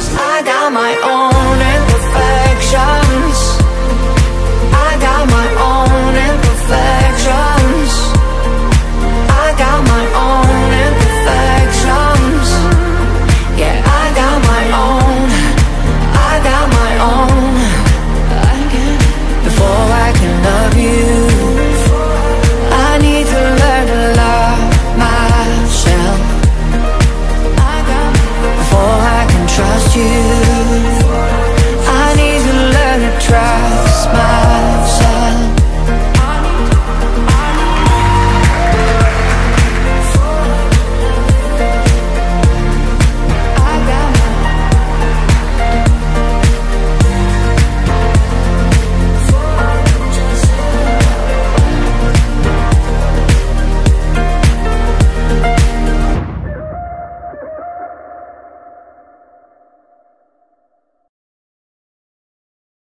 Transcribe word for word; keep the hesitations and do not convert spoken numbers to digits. I got my own.